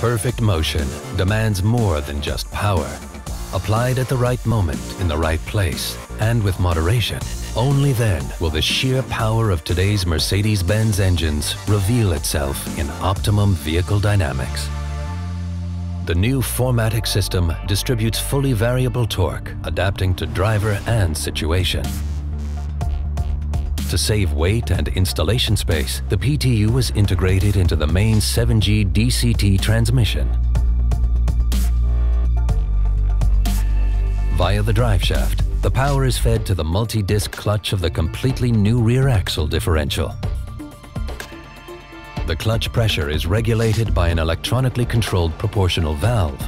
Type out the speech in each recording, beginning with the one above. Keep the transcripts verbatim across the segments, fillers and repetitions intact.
Perfect motion demands more than just power. Applied at the right moment, in the right place, and with moderation, only then will the sheer power of today's Mercedes-Benz engines reveal itself in optimum vehicle dynamics. The new four matic system distributes fully variable torque, adapting to driver and situation. To save weight and installation space, the P T U is integrated into the main seven G D C T transmission via the driveshaft. The power is fed to the multi-disc clutch of the completely new rear axle differential. The clutch pressure is regulated by an electronically controlled proportional valve.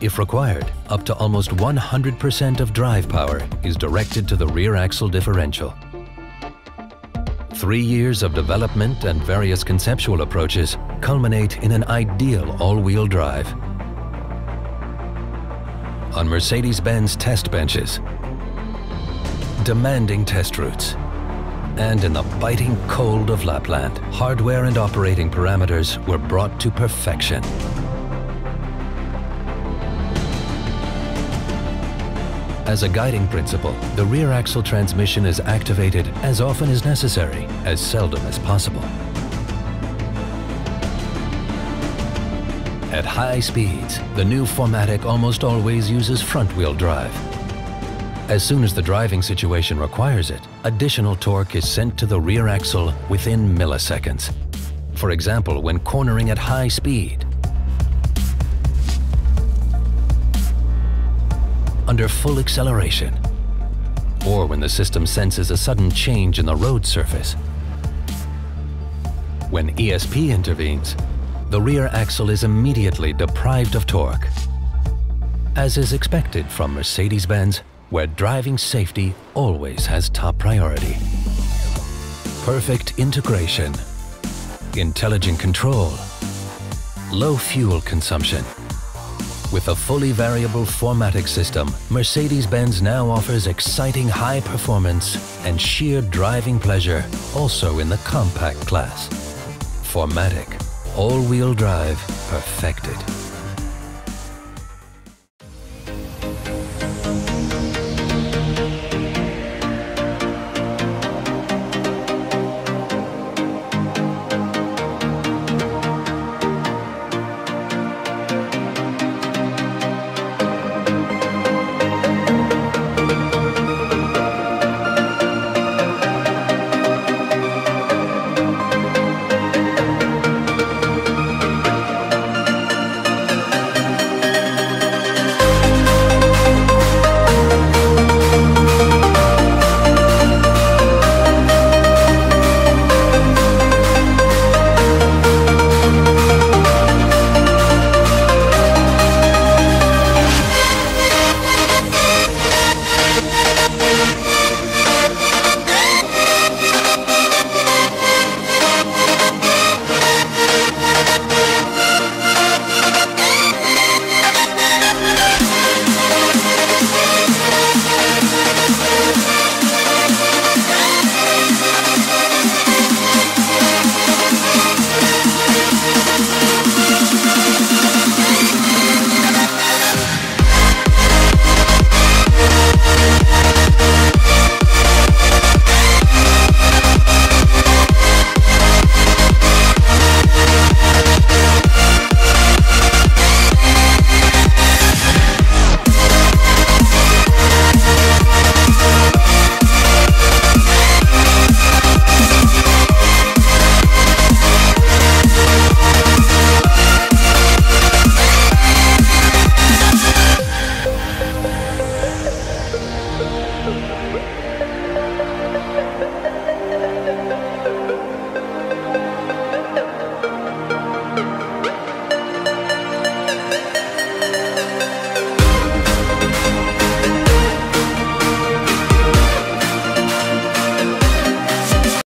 If required, up to almost one hundred percent of drive power is directed to the rear axle differential. Three years of development and various conceptual approaches culminate in an ideal all-wheel drive. On Mercedes-Benz test benches, demanding test routes, and in the biting cold of Lapland, hardware and operating parameters were brought to perfection. As a guiding principle, the rear axle transmission is activated as often as necessary, as seldom as possible. At high speeds, the new four matic almost always uses front-wheel drive. As soon as the driving situation requires it, additional torque is sent to the rear axle within milliseconds. For example, when cornering at high speed, under full acceleration, or when the system senses a sudden change in the road surface. When E S P intervenes, the rear axle is immediately deprived of torque, as is expected from Mercedes-Benz, where driving safety always has top priority. Perfect integration, intelligent control, low fuel consumption. With a fully variable four matic system, Mercedes-Benz now offers exciting high performance and sheer driving pleasure also in the compact class. four matic, all-wheel drive perfected.